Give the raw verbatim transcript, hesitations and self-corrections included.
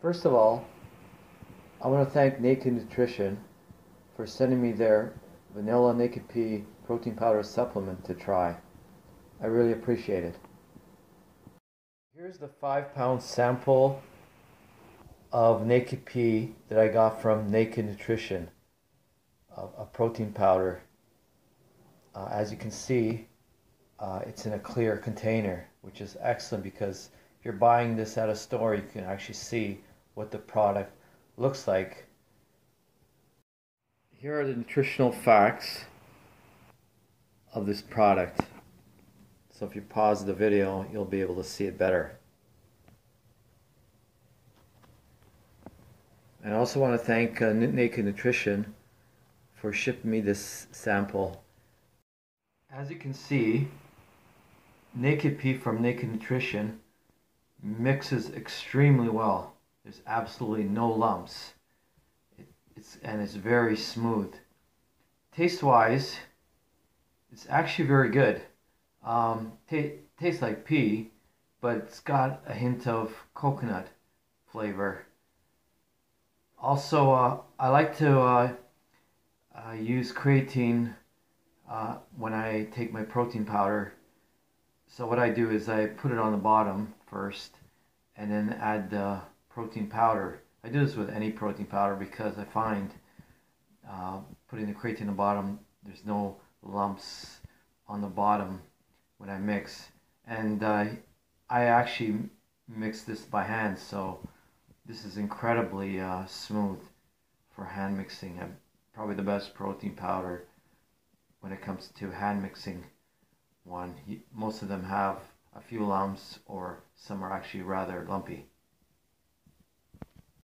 First of all, I want to thank Naked Nutrition for sending me their vanilla naked pea protein powder supplement to try. I really appreciate it. Here's the five pound sample of naked pea that I got from Naked Nutrition, a protein powder. Uh, as you can see, uh, it's in a clear container, which is excellent because if you're buying this at a store, you can actually see what the product looks like. Here are the nutritional facts of this product. So if you pause the video, you'll be able to see it better. And I also want to thank uh, Naked Nutrition for shipping me this sample. As you can see, Naked Pea from Naked Nutrition mixes extremely well. There's absolutely no lumps. It, it's, and it's very smooth. Taste-wise, it's actually very good. Um, tastes like pea, but it's got a hint of coconut flavor. Also, uh, I like to uh, uh, use creatine uh, when I take my protein powder. So what I do is I put it on the bottom first and then add the protein powder. I do this with any protein powder because I find uh, putting the creatine on the bottom, there's no lumps on the bottom when I mix. And uh, I actually mix this by hand, so this is incredibly uh, smooth for hand mixing. I'm probably the best protein powder when it comes to hand mixing one. Most of them have a few lumps, or some are actually rather lumpy.